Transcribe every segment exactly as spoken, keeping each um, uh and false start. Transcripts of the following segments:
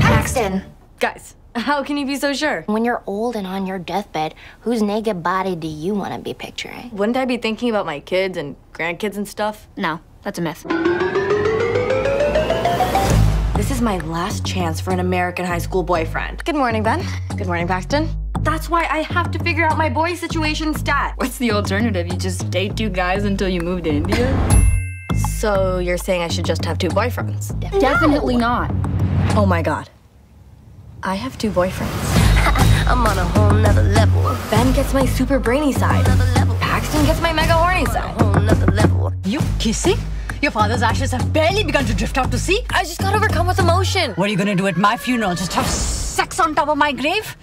Paxton! Guys, how can you be so sure? When you're old and on your deathbed, whose naked body do you want to be picturing? Wouldn't I be thinking about my kids and grandkids and stuff? No, that's a myth. This is my last chance for an American high school boyfriend. Good morning, Ben. Good morning, Paxton. That's why I have to figure out my boy situation stat. What's the alternative? You just date two guys until you move to India? So you're saying I should just have two boyfriends? No. Definitely not. Oh my God. I have two boyfriends. I'm on a whole nother level. Ben gets my super brainy side. Paxton gets my mega horny side. On a whole nother level. You kissing? Your father's ashes have barely begun to drift out to sea. I just got overcome with emotion. What are you gonna do at my funeral? Just have sex on top of my grave?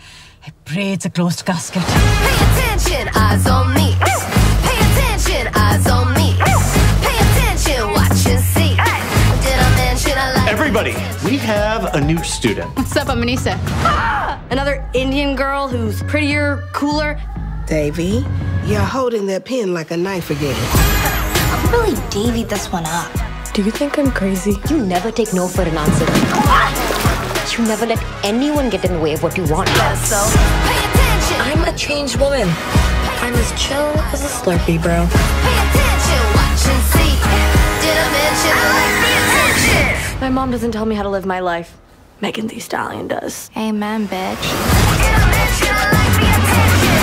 I pray it's a closed casket. Pay attention, Azom me. Pay attention, Azom me. Pay attention, watch and see. Did I mention I like everybody, we have a new student. What's up, I'm Anissa. Ah! Another Indian girl who's prettier, cooler. Davy, you're holding that pen like a knife again. I really Davied this one up. Do you think I'm crazy? You never take no for an answer. Ah! You never let anyone get in the way of what you want. Yes, so pay attention. I'm a changed woman. I'm as chill as a Slurpee, bro. Pay attention, watch and see. Did I mention I like the attention? My mom doesn't tell me how to live my life. Megan Thee Stallion does. Amen, bitch. Did I mention I like the attention?